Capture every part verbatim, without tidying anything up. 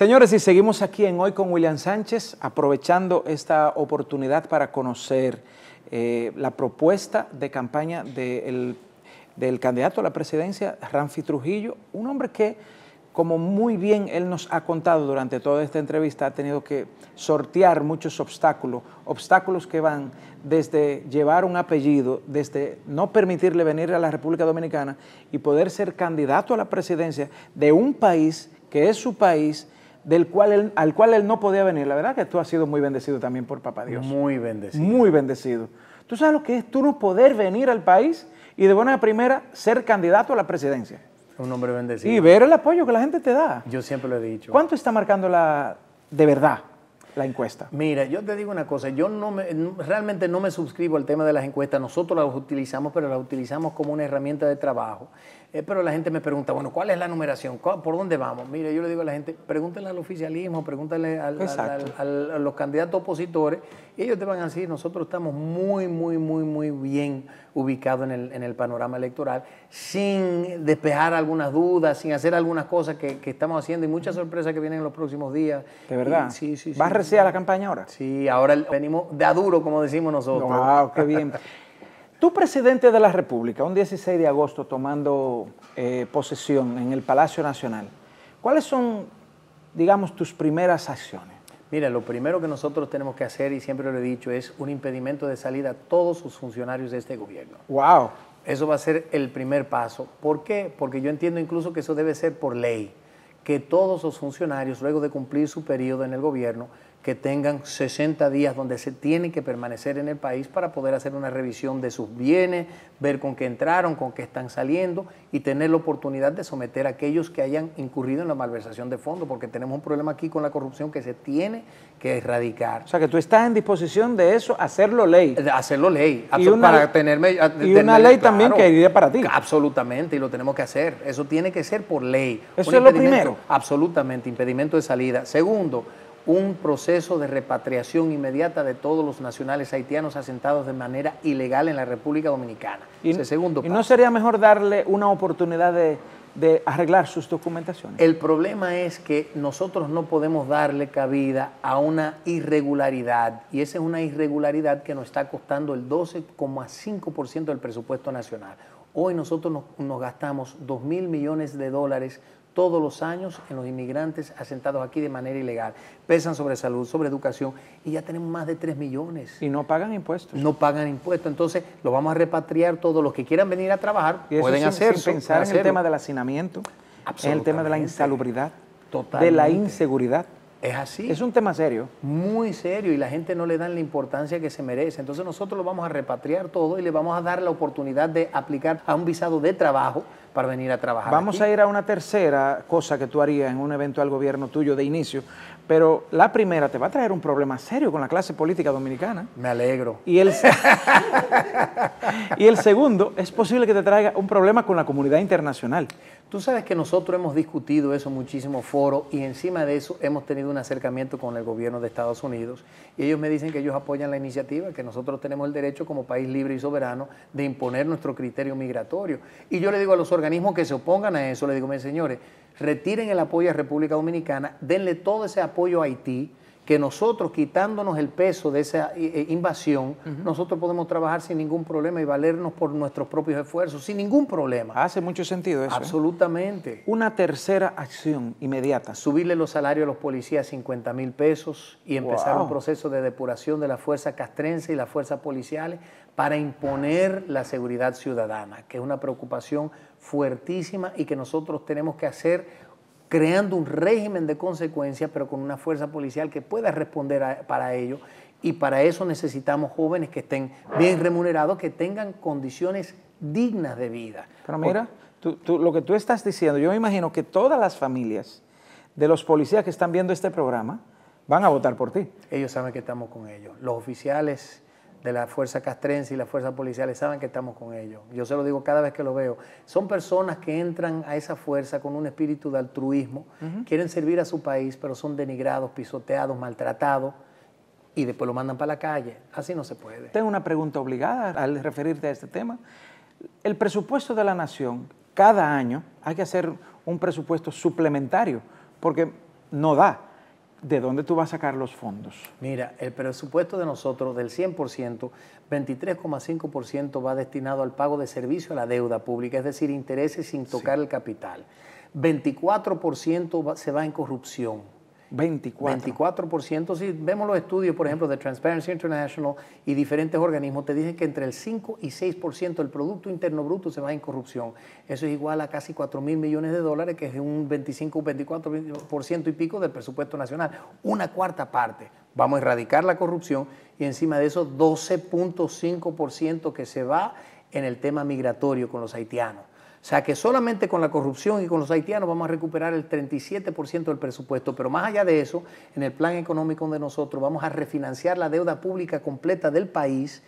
Señores, y seguimos aquí en Hoy con William Sánchez, aprovechando esta oportunidad para conocer eh, la propuesta de campaña de el, del candidato a la presidencia, Ramfis Trujillo, un hombre que, como muy bien él nos ha contado durante toda esta entrevista, ha tenido que sortear muchos obstáculos, obstáculos que van desde llevar un apellido, desde no permitirle venir a la República Dominicana y poder ser candidato a la presidencia de un país que es su país, del cual él, al cual él no podía venir. La verdad que tú has sido muy bendecido también por Papá Dios. Muy bendecido. Muy bendecido. ¿Tú sabes lo que es tú no poder venir al país y de buena primera ser candidato a la presidencia? Un hombre bendecido. Y ver el apoyo que la gente te da. Yo siempre lo he dicho. ¿Cuánto está marcando la, de verdad la encuesta? Mira, yo te digo una cosa. Yo no me, realmente no me suscribo al tema de las encuestas. Nosotros las utilizamos, pero las utilizamos como una herramienta de trabajo. Eh, pero la gente me pregunta, bueno, ¿cuál es la numeración? ¿Por dónde vamos? Mira, yo le digo a la gente, pregúntenle al oficialismo, pregúntenle al, al, al, al, a los candidatos opositores, y ellos te van a decir, nosotros estamos muy, muy, muy, muy bien ubicados en el, en el panorama electoral, sin despejar algunas dudas, sin hacer algunas cosas que, que estamos haciendo, y muchas sorpresas que vienen en los próximos días. ¿De verdad? Y, sí, sí, sí. ¿Vas recién a la campaña ahora? Sí, ahora venimos de a duro, como decimos nosotros. ¡Wow, qué bien! Tú, presidente de la República, un dieciséis de agosto tomando eh, posesión en el Palacio Nacional, ¿cuáles son, digamos, tus primeras acciones? Mira, lo primero que nosotros tenemos que hacer, y siempre lo he dicho, es un impedimento de salida a todos sus funcionarios de este gobierno. ¡Wow! Eso va a ser el primer paso. ¿Por qué? Porque yo entiendo incluso que eso debe ser por ley, que todos los funcionarios, luego de cumplir su periodo en el gobierno, que tengan sesenta días donde se tienen que permanecer en el país para poder hacer una revisión de sus bienes, ver con qué entraron, con qué están saliendo y tener la oportunidad de someter a aquellos que hayan incurrido en la malversación de fondos, porque tenemos un problema aquí con la corrupción que se tiene que erradicar. O sea, que tú estás en disposición de eso, hacerlo ley. Hacerlo ley, y una, para tenerme... Y tenerme, una ley claro, también que iría para ti. Absolutamente, y lo tenemos que hacer. Eso tiene que ser por ley. Eso es lo primero. Absolutamente, impedimento de salida. Segundo, un proceso de repatriación inmediata de todos los nacionales haitianos asentados de manera ilegal en la República Dominicana. Y, Ese segundo paso. ¿Y no sería mejor darle una oportunidad de, de arreglar sus documentaciones? El problema es que nosotros no podemos darle cabida a una irregularidad, y esa es una irregularidad que nos está costando el doce coma cinco por ciento del presupuesto nacional. Hoy nosotros nos, nos gastamos dos mil millones de dólares todos los años en los inmigrantes asentados aquí de manera ilegal. Pesan sobre salud, sobre educación, y ya tenemos más de tres millones. Y no pagan impuestos. No pagan impuestos. Entonces, lo vamos a repatriar todos. Los que quieran venir a trabajar y eso pueden sin, hacerlo. Sin pensar en hacerlo. El tema del hacinamiento, en el tema de la insalubridad, Totalmente. de la inseguridad. Es así. Es un tema serio. Muy serio, y la gente no le da la importancia que se merece. Entonces nosotros lo vamos a repatriar todo y le vamos a dar la oportunidad de aplicar a un visado de trabajo para venir a trabajar. Vamos aquí a ir a una tercera cosa que tú harías en un eventual gobierno tuyo de inicio, pero la primera te va a traer un problema serio con la clase política dominicana. Me alegro. Y el, y el segundo, es posible que te traiga un problema con la comunidad internacional. Tú sabes que nosotros hemos discutido eso en muchísimos foros, y encima de eso hemos tenido un acercamiento con el gobierno de Estados Unidos, y ellos me dicen que ellos apoyan la iniciativa, que nosotros tenemos el derecho como país libre y soberano de imponer nuestro criterio migratorio. Y yo le digo a los organismos que se opongan a eso, le digo, mis señores, retiren el apoyo a República Dominicana, denle todo ese apoyo a Haití, que nosotros, quitándonos el peso de esa invasión, uh-huh. nosotros podemos trabajar sin ningún problema y valernos por nuestros propios esfuerzos, sin ningún problema. Hace mucho sentido eso. Absolutamente. ¿Eh? Una tercera acción inmediata. Subirle los salarios a los policías a cincuenta mil pesos y empezar wow. un proceso de depuración de las fuerzas castrenses y las fuerzas policiales para imponer la seguridad ciudadana, que es una preocupación fuertísima y que nosotros tenemos que hacer creando un régimen de consecuencias, pero con una fuerza policial que pueda responder a, para ello. Y para eso necesitamos jóvenes que estén bien remunerados, que tengan condiciones dignas de vida. Pero mira, tú, tú, lo que tú estás diciendo, yo me imagino que todas las familias de los policías que están viendo este programa van a votar por ti. Ellos saben que estamos con ellos. Los oficiales de la fuerza castrense y las fuerzas policiales saben que estamos con ellos. Yo se lo digo cada vez que lo veo. Son personas que entran a esa fuerza con un espíritu de altruismo, uh-huh. quieren servir a su país, pero son denigrados, pisoteados, maltratados, y después lo mandan para la calle. Así no se puede. Tengo una pregunta obligada al referirte a este tema. El presupuesto de la nación, cada año hay que hacer un presupuesto suplementario, porque no da. ¿De dónde tú vas a sacar los fondos? Mira, el presupuesto de nosotros del cien por ciento, veintitrés coma cinco por ciento va destinado al pago de servicio a la deuda pública, es decir, intereses sin tocar sí. el capital. veinticuatro por ciento va, se va en corrupción. veinticuatro por ciento. veinticuatro por ciento. Si vemos los estudios, por ejemplo, de Transparency International y diferentes organismos, te dicen que entre el cinco y seis por ciento del Producto Interno Bruto se va en corrupción. Eso es igual a casi cuatro mil millones de dólares, que es un veinticinco, veinticuatro por ciento y pico del presupuesto nacional. Una cuarta parte. Vamos a erradicar la corrupción y encima de eso doce coma cinco por ciento que se va en el tema migratorio con los haitianos. O sea que solamente con la corrupción y con los haitianos vamos a recuperar el treinta y siete por ciento del presupuesto, pero más allá de eso, en el plan económico de nosotros vamos a refinanciar la deuda pública completa del país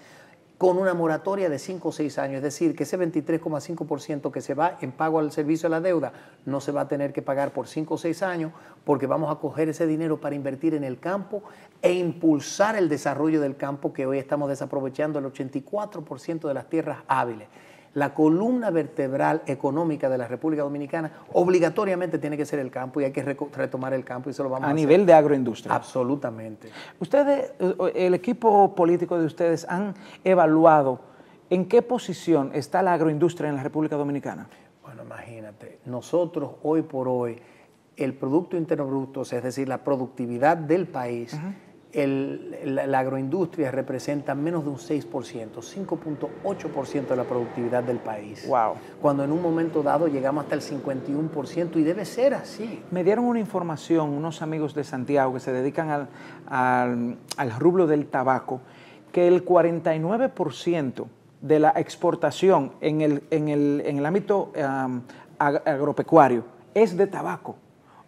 con una moratoria de cinco o seis años, es decir, que ese veintitrés coma cinco por ciento que se va en pago al servicio de la deuda no se va a tener que pagar por cinco o seis años, porque vamos a coger ese dinero para invertir en el campo e impulsar el desarrollo del campo, que hoy estamos desaprovechando el ochenta y cuatro por ciento de las tierras hábiles. La columna vertebral económica de la República Dominicana obligatoriamente tiene que ser el campo y hay que retomar el campo y se lo vamos a hacer. A nivel de agroindustria. Absolutamente. Ustedes, el equipo político de ustedes, han evaluado en qué posición está la agroindustria en la República Dominicana. Bueno, imagínate, nosotros hoy por hoy, el Producto Interno Bruto, o sea, es decir, la productividad del país, uh-huh. El, la, la agroindustria representa menos de un seis por ciento, cinco punto ocho por ciento de la productividad del país. Wow. Cuando en un momento dado llegamos hasta el cincuenta y uno por ciento y debe ser así. Me dieron una información unos amigos de Santiago que se dedican al, al, al rubro del tabaco, que el cuarenta y nueve por ciento de la exportación en el, en el, en el ámbito um, ag- agropecuario es de tabaco.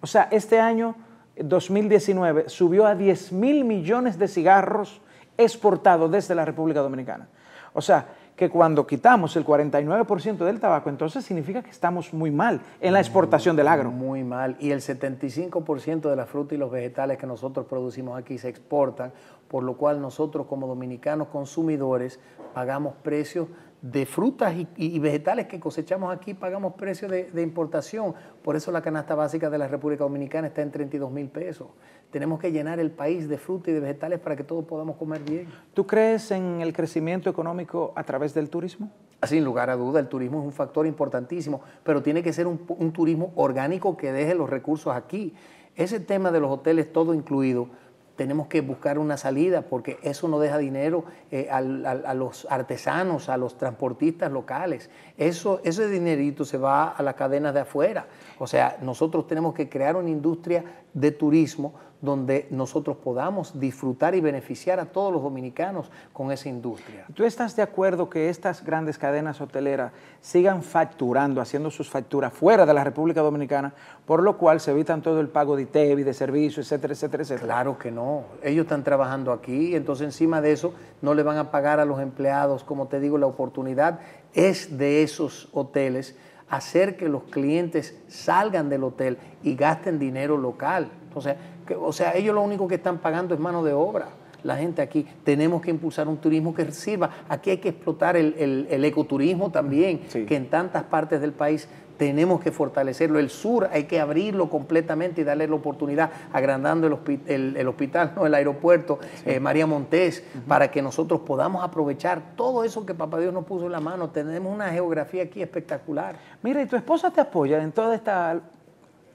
O sea, este año dos mil diecinueve subió a diez mil millones de cigarros exportados desde la República Dominicana. O sea, que cuando quitamos el cuarenta y nueve por ciento del tabaco, entonces significa que estamos muy mal en la exportación del agro. Muy mal. Y el setenta y cinco por ciento de la fruta y los vegetales que nosotros producimos aquí se exportan, por lo cual nosotros como dominicanos consumidores pagamos precios de frutas y, y vegetales que cosechamos aquí, pagamos precios de, de importación. Por eso la canasta básica de la República Dominicana está en treinta y dos mil pesos. Tenemos que llenar el país de frutas y de vegetales para que todos podamos comer bien. ¿Tú crees en el crecimiento económico a través del turismo? Sin lugar a duda, el turismo es un factor importantísimo, pero tiene que ser un, un turismo orgánico que deje los recursos aquí. Ese tema de los hoteles todo incluido, tenemos que buscar una salida porque eso no deja dinero eh, a, a, a los artesanos, a los transportistas locales. Eso, ese dinerito se va a las cadenas de afuera. O sea, nosotros tenemos que crear una industria de turismo donde nosotros podamos disfrutar y beneficiar a todos los dominicanos con esa industria. ¿Tú estás de acuerdo que estas grandes cadenas hoteleras sigan facturando, haciendo sus facturas fuera de la República Dominicana, por lo cual se evitan todo el pago de I T B I S, de servicios, etcétera, etcétera, etcétera? Claro que no. Ellos están trabajando aquí, entonces encima de eso no le van a pagar a los empleados, como te digo, la oportunidad es de esos hoteles hacer que los clientes salgan del hotel y gasten dinero local. Entonces, que, o sea, ellos lo único que están pagando es mano de obra. La gente aquí, tenemos que impulsar un turismo que sirva. Aquí hay que explotar el, el, el ecoturismo también, sí. Que en tantas partes del país tenemos que fortalecerlo. El sur hay que abrirlo completamente y darle la oportunidad, agrandando el, hospi el, el hospital, no, el aeropuerto, sí. eh, María Montés, uh-huh. Para que nosotros podamos aprovechar todo eso que Papá Dios nos puso en la mano. Tenemos una geografía aquí espectacular. Mira, ¿y tu esposa te apoya en toda esta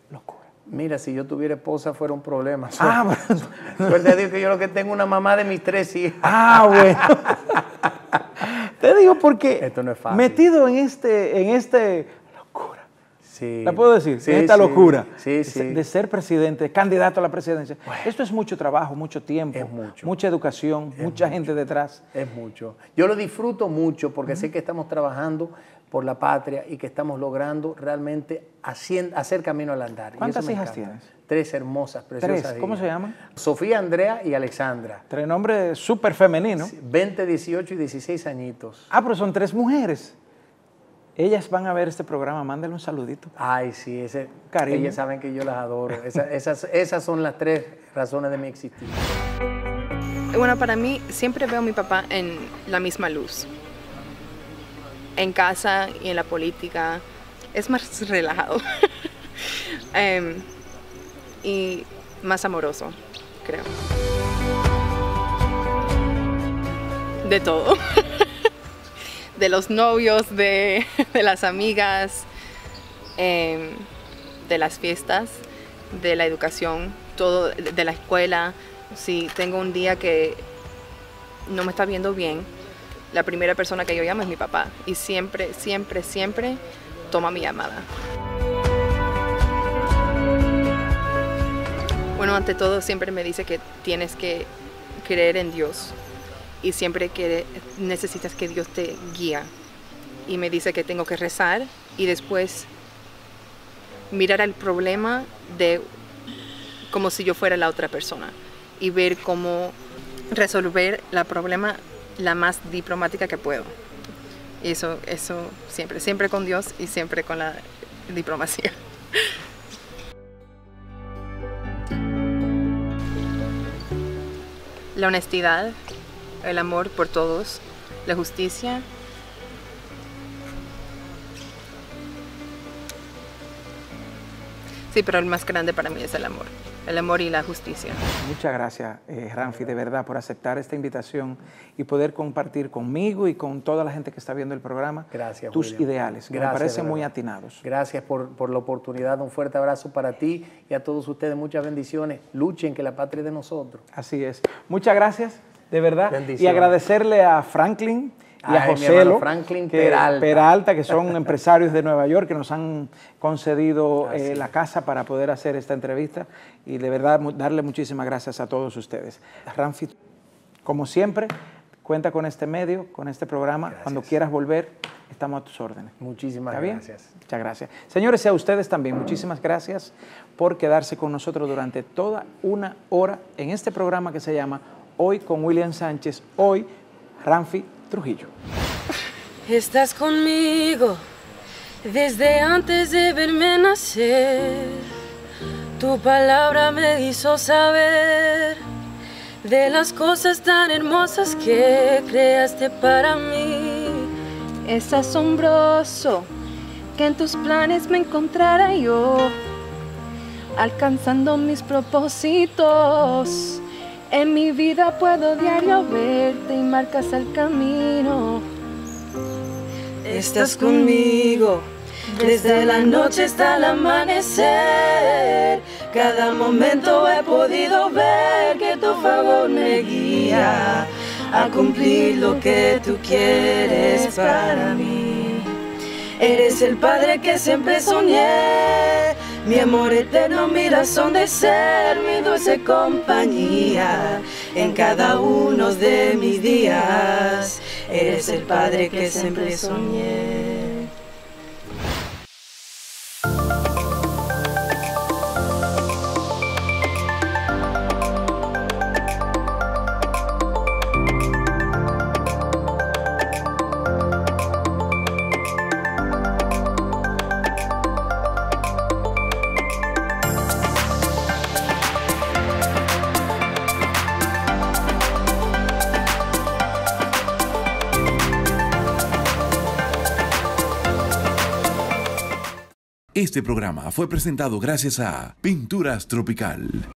locura? Mira, si yo tuviera esposa fuera un problema. Suerte, ah, bueno. Suerte a Dios que yo lo que tengo es una mamá de mis tres hijas. Ah, bueno. Te digo porque esto no es fácil. Metido en este, en este locura. Sí. ¿La puedo decir? Sí, esta sí, locura. Sí, sí. De ser presidente, candidato a la presidencia. Bueno, esto es mucho trabajo, mucho tiempo. Es mucho. Mucha educación, es mucha mucho. gente detrás. Es mucho. Yo lo disfruto mucho porque mm. sé que estamos trabajando por la patria y que estamos logrando realmente haciendo, hacer camino al andar. ¿Cuántas hijas tienes? Tres hermosas, preciosas. ¿Tres? ¿Cómo se llaman? Sofía, Andrea y Alexandra. Tres nombres súper femeninos. veinte, dieciocho y dieciséis añitos. Ah, pero son tres mujeres. Ellas van a ver este programa, mándenle un saludito. Ay, sí, ese cariño. Ellas saben que yo las adoro. Esa, esas, esas son las tres razones de mi existir. Bueno, para mí, siempre veo a mi papá en la misma luz. En casa y en la política es más relajado. um, y más amoroso, creo. De todo. De los novios, de, de las amigas, eh, de las fiestas, de la educación, todo, de la escuela. Si tengo un día que no me está viendo bien, la primera persona que yo llamo es mi papá. Y siempre, siempre, siempre toma mi llamada. Bueno, ante todo siempre me dice que tienes que creer en Dios. Y siempre que necesitas que Dios te guía. Y me dice que tengo que rezar y después mirar al problema de como si yo fuera la otra persona y ver cómo resolver el problema la más diplomática que puedo. Y eso, eso siempre, siempre con Dios y siempre con la diplomacia. La honestidad, el amor por todos, la justicia sí, pero el más grande para mí es el amor el amor y la justicia. Muchas gracias, eh, Ramfis, de verdad, por aceptar esta invitación y poder compartir conmigo y con toda la gente que está viendo el programa gracias, tus William. ideales, gracias, me parecen muy atinados. Gracias por, por la oportunidad, un fuerte abrazo para ti y a todos ustedes, muchas bendiciones, luchen que la patria es de nosotros. Así es, muchas gracias. De verdad, bendición. Y agradecerle a Franklin y Ay, a Joselo, Franklin que, Peralta. Peralta, que son empresarios de Nueva York, que nos han concedido eh, la casa para poder hacer esta entrevista. Y de verdad, darle muchísimas gracias a todos ustedes. Ramfis, como siempre, cuenta con este medio, con este programa. Gracias. Cuando quieras volver, estamos a tus órdenes. Muchísimas gracias. Muchas gracias. Señores, y a ustedes también, muchísimas gracias por quedarse con nosotros durante toda una hora en este programa que se llama Hoy con William Sánchez, hoy Ramfis Trujillo. Estás conmigo desde antes de verme nacer. Tu palabra me hizo saber de las cosas tan hermosas que creaste para mí. Es asombroso que en tus planes me encontrara yo, alcanzando mis propósitos. En mi vida puedo diario verte y marcas el camino. Estás conmigo desde la noche hasta el amanecer. Cada momento he podido ver que tu favor me guía a cumplir lo que tú quieres para mí. Eres el padre que siempre soñé, mi amor eterno, mi razón de ser, mi dulce compañía en cada uno de mis días. Eres el padre que siempre soñé. Este programa fue presentado gracias a Pinturas Tropical.